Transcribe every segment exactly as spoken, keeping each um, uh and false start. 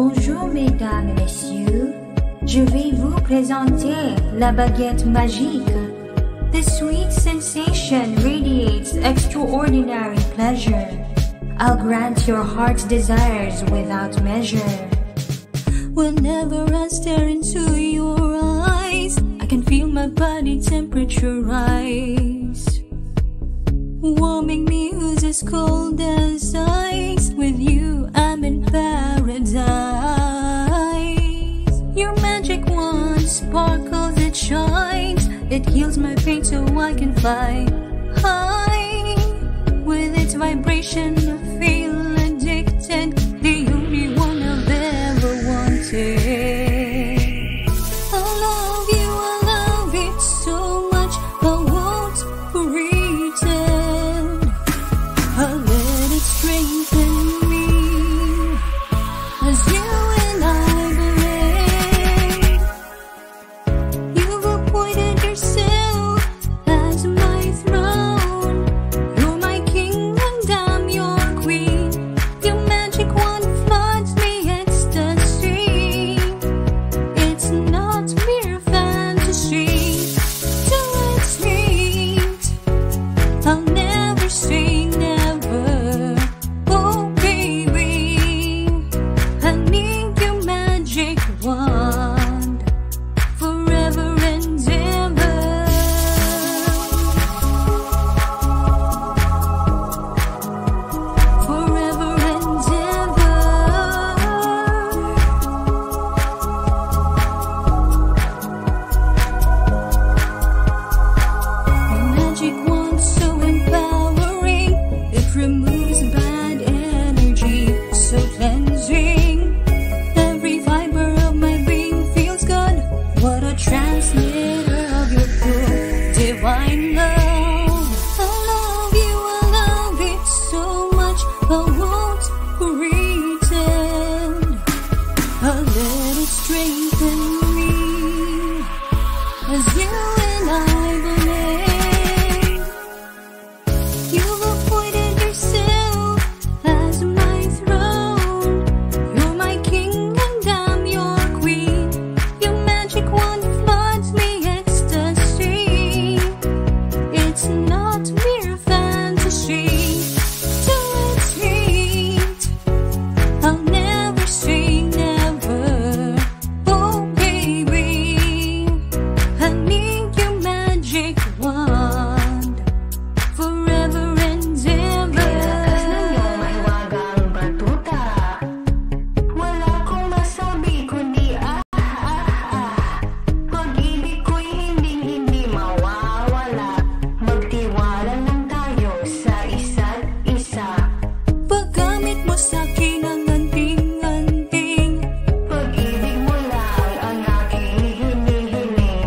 Bonjour mesdames et messieurs, je vais vous présenter la baguette magique. The sweet sensation radiates extraordinary pleasure. I'll grant your heart's desires without measure. Whenever I stare into your eyes, I can feel my body temperature rise, warming me who's as cold as ice. With you I'm in paradise. Your magic wand sparkles, it shines, it heals my pain so I can fly high. With its vibration I feel addicted, the only one I've ever wanted. I love you, I love it so much, I won't pretend. I let it strengthen me as you and I believe. You've appointed yourself as my throne. You're my king and I'm your queen. Your magic wand floods me ecstasy. It's not mere fantasy. Till it's sweet, I'll never say never. Oh baby, I need your magic wand forever and ever. Forever and ever. Your magic wand so empowering, it removes bad energy, so cleansing. Every fiber of my being feels good. What a transmitter of your pure divine love. I love you, I love it so much, I won't pretend. I let it strengthen me as you and I believe. You've appointed yourself as my throne. You're my king and I'm your queen. Your magic wand floods me ecstasy. It's not mere fantasy. Till it's sweet, I'll never say never. Oh baby, I need your magic wand forever and ever. Kailan ka na niyong mahiwagang batuta? Wala akong masabi kundi ah ah ah ah. Pag-ibig ko'y hindi hindi mawawala. Magtiwala lang tayo sa isa't isa. Paggamit mo sa'kin ang anting-anting. Pag-ibig mo lang ang aking hinihiling.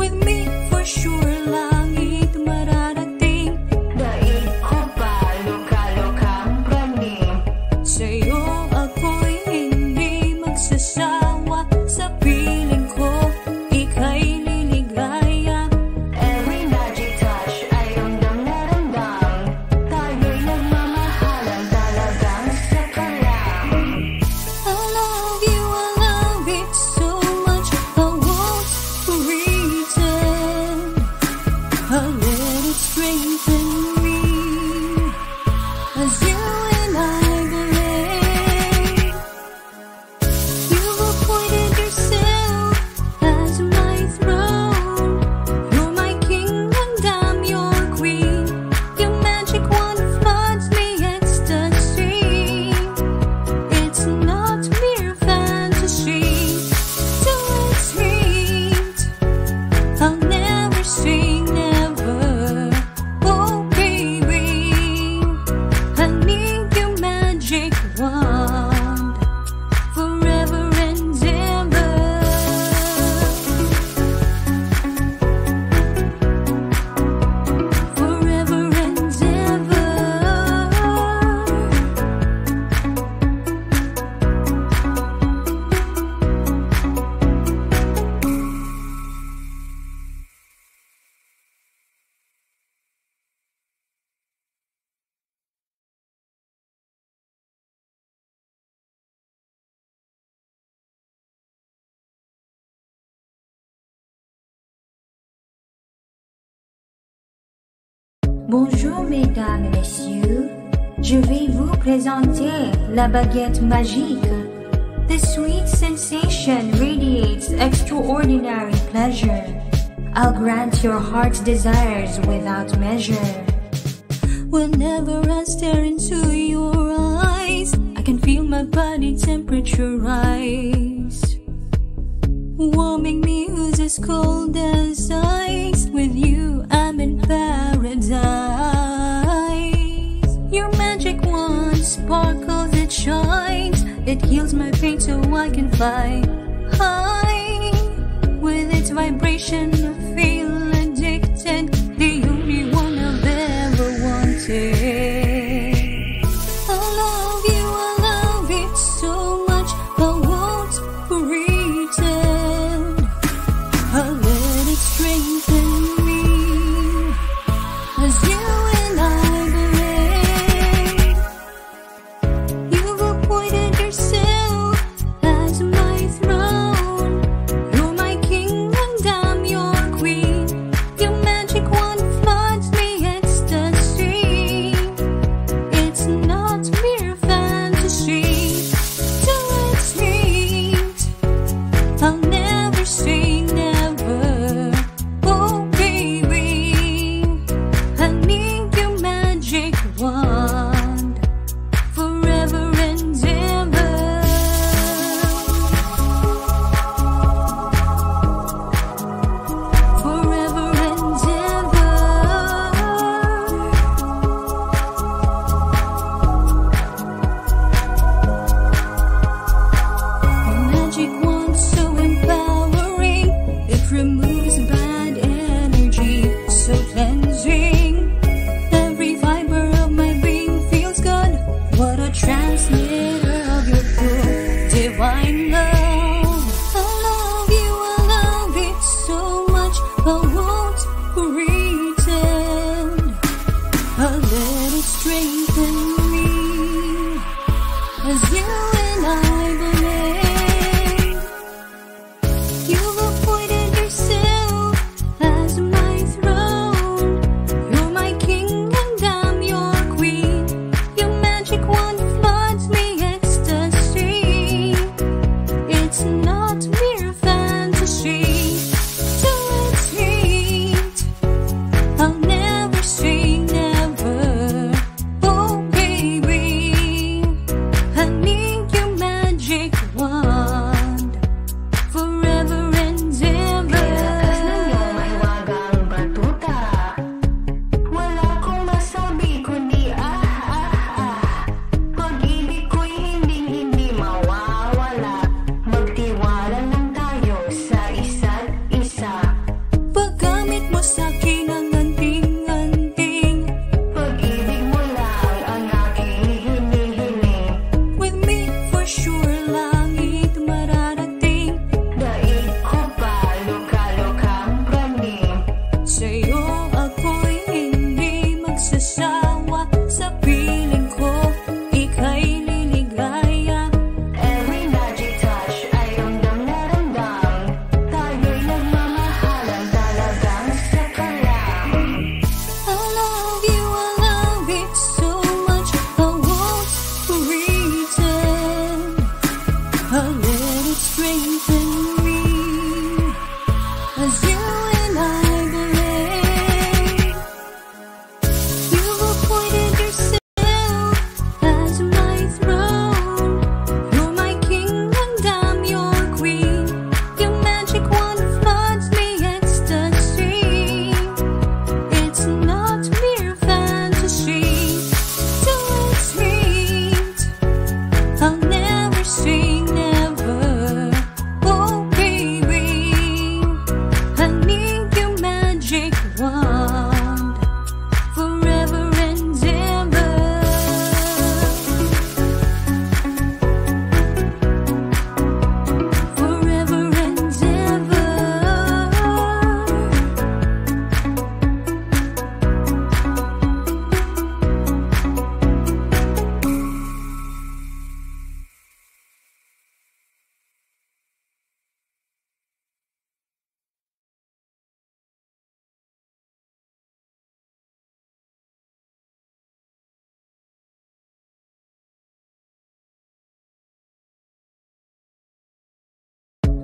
With me for sure langit mararating. Daig ko pa luka-lukang praning. Sa'yo ako'y hindi magsasawa. Sa piling ko, ika'y liligaya. Every magic touch ay ramdam na ramdam. Tayo'y nagmamahalan talagang saka lang. I love you, I love it so much, I won't pretend. I let it strengthen me as you and I believe. You've appointed yourself as my throne. You're my king and I'm your queen. Your magic wand floods me ecstasy. It's not mere fantasy. Till it's sweet, I'll never say never. Oh baby, I need Bonjour mesdames et messieurs, je vais vous présenter la baguette magique. The sweet sensation radiates extraordinary pleasure. I'll grant your heart's desires without measure. Whenever I stare into your eyes, I can feel my body temperature rise, warming me who's as cold as ice. With you I'm in paradise. Your magic wand sparkles, it shines, it heals my pain so I can fly high. With its vibration I feel addicted, the only one I've ever wanted. You've appointed yourself as my throne.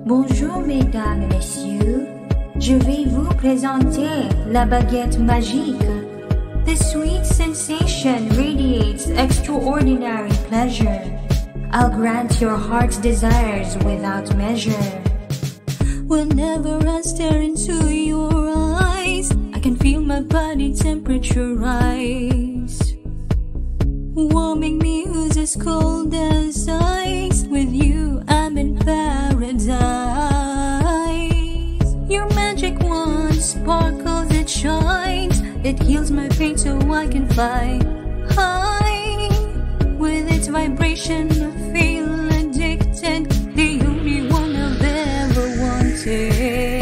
Bonjour mesdames et messieurs, je vais vous présenter la baguette magique. The sweet sensation radiates extraordinary pleasure. I'll grant your heart's desires without measure. Whenever I stare into your eyes, I can feel my body temperature rise, warming me who's as cold as ice. With you I'm in paradise. Your magic wand sparkles, it shines, it heals my pain so I can fly high. With its vibration I feel addicted, the only one I've ever wanted. Magick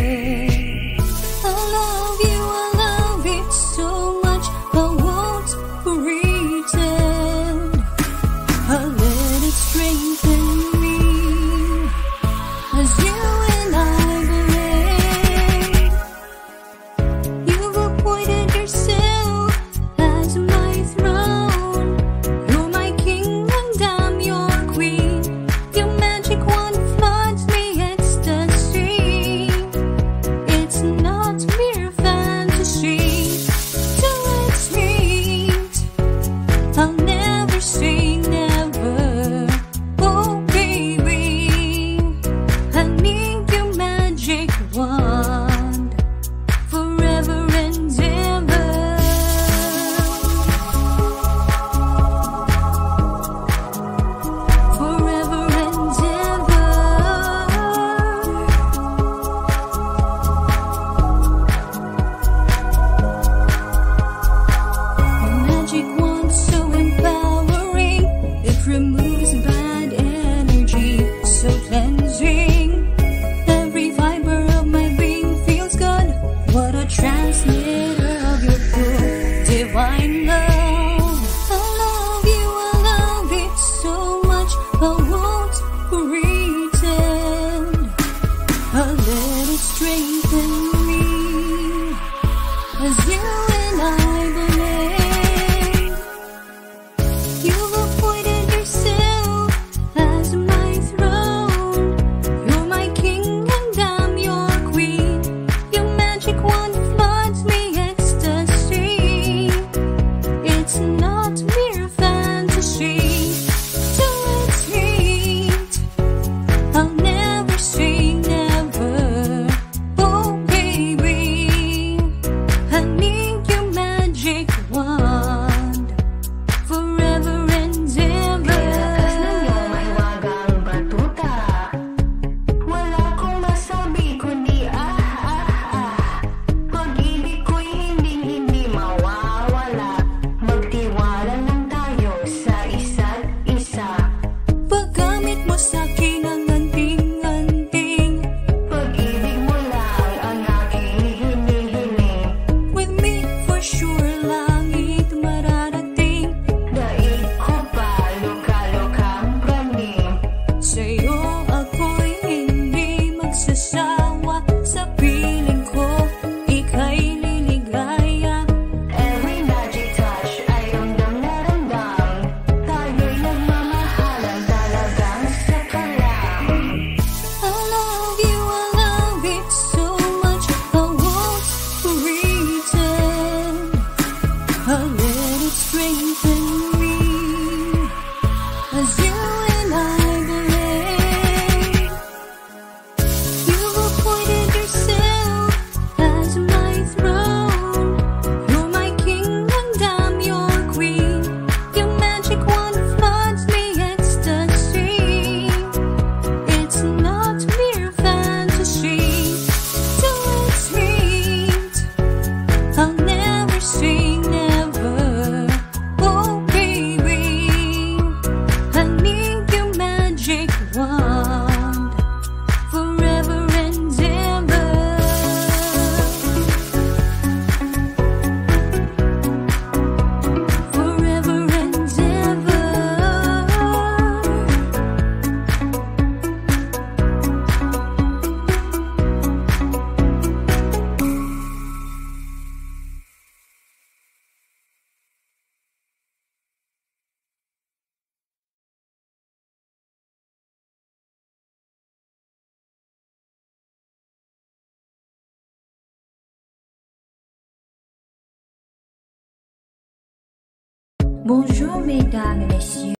Bonjour mesdames et messieurs.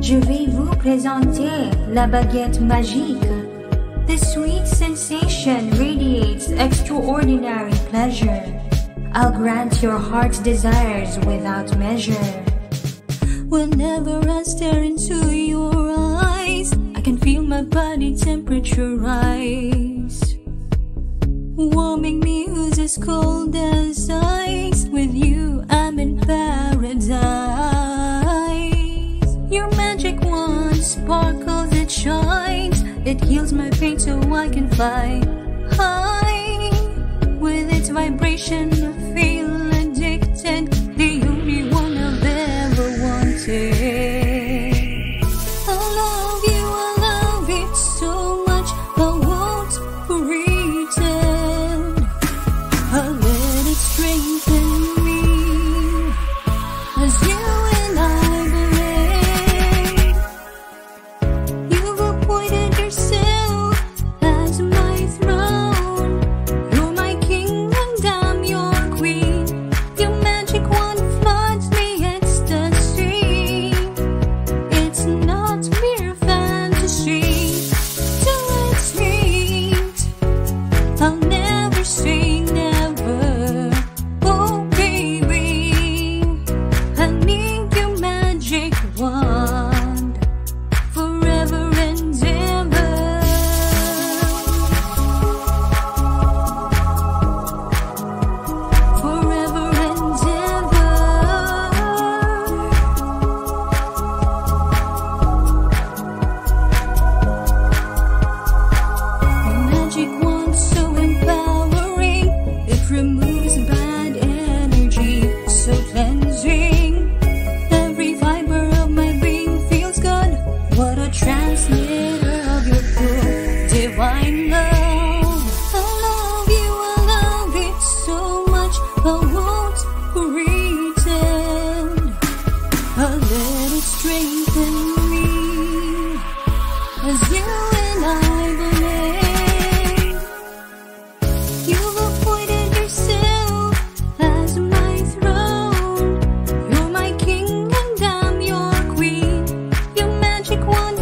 Je vais vous présenter la baguette magique. The sweet sensation radiates extraordinary pleasure. I'll grant your heart's desires without measure. Whenever I stare into your eyes, I can feel my body temperature rise, warming me who's as cold as ice. With you I'm in paradise. Your magic wand sparkles, it shines. It heals my pain so I can fly high. With its vibration I feel addicted, the only one I've ever wanted. I love you, I love it so much, I won't pretend. I'll let it strengthen me as you and I. magic wand, forever and ever. Forever and ever. The magic wand, so empowering, it removes bad energy, so cleansing. Transmitter of your pure divine love, I love you, I love it so much I won't pretend. I let it strengthen me as you and I believe. You've appointed yourself as my throne. You're my king and I'm your queen. Your magic wand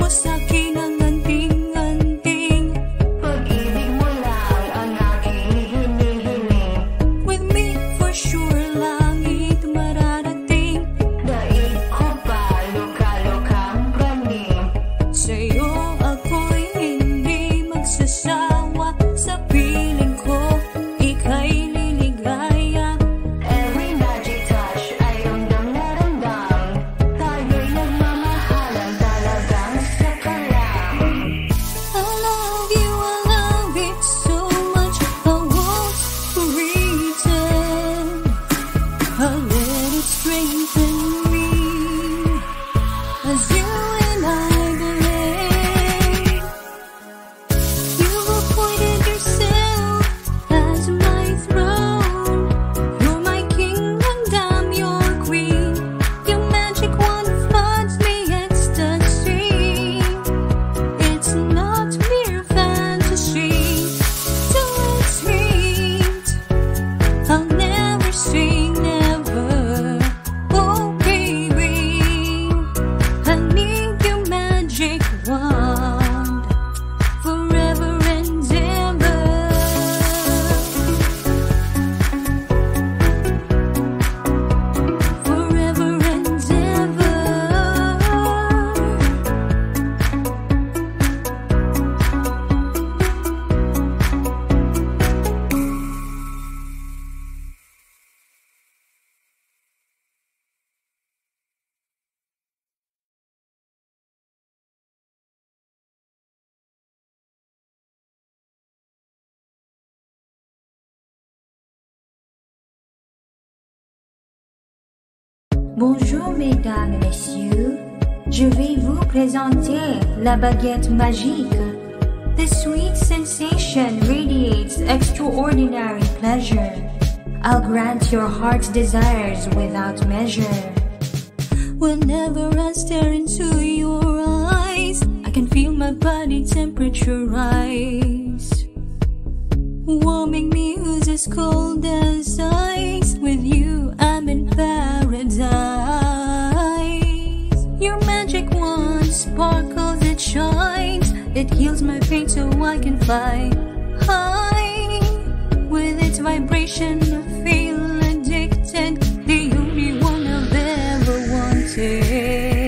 mo sa akin ang anting-anting. Pag-ibig mo lang ang aking hinihiling. With me for sure langit mararating. Bonjour mesdames et messieurs, je vais vous présenter la baguette magique. The sweet sensation radiates extraordinary pleasure. I'll grant your heart's desires without measure. Whenever I stare into your eyes, I can feel my body temperature rise. Warming me who's as cold as ice. With you I'm in paradise. Your magic wand sparkles, it shines. It heals my pain so I can fly high. With its vibration I feel addicted, the only one I've ever wanted.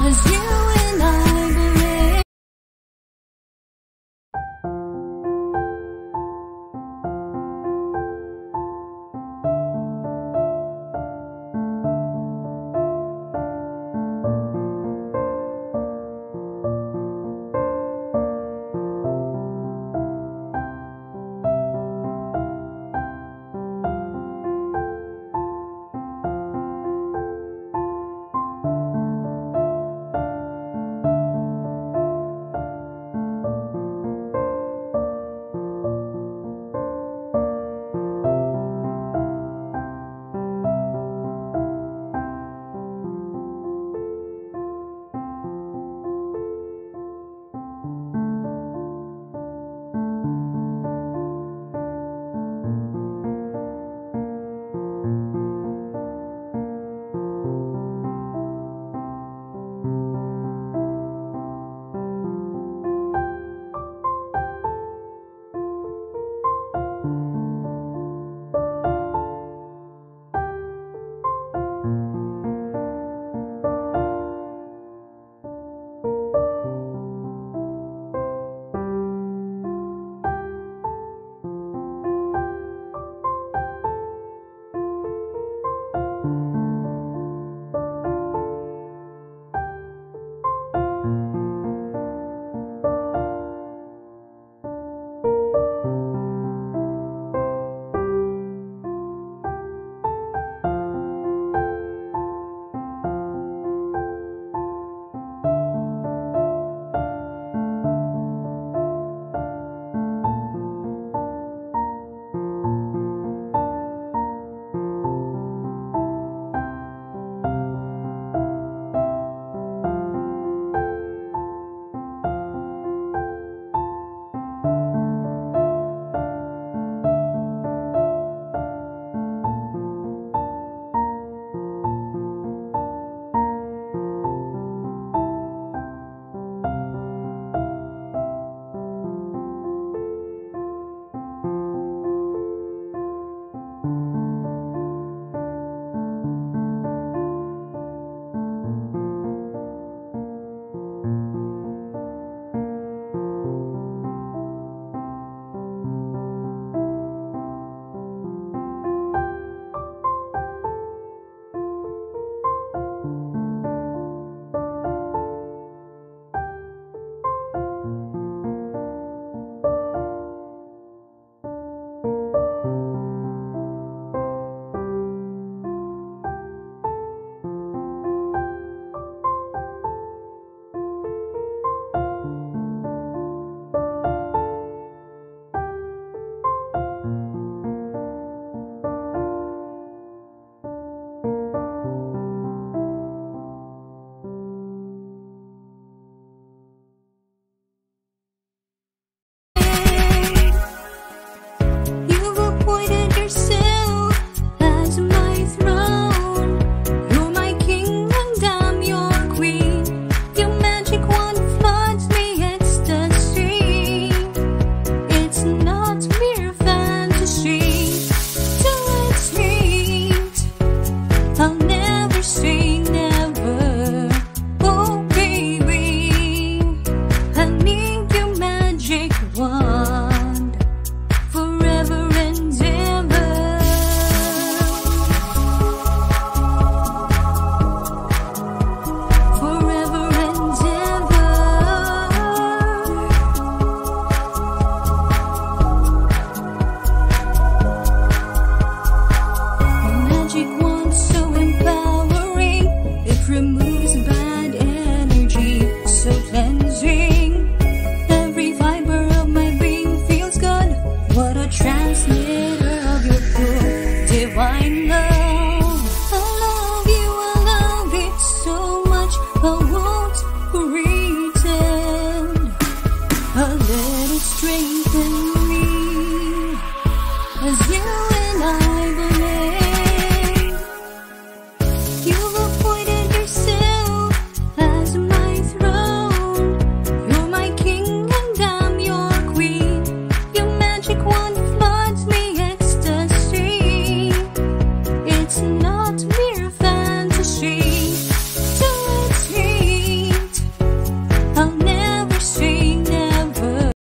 As you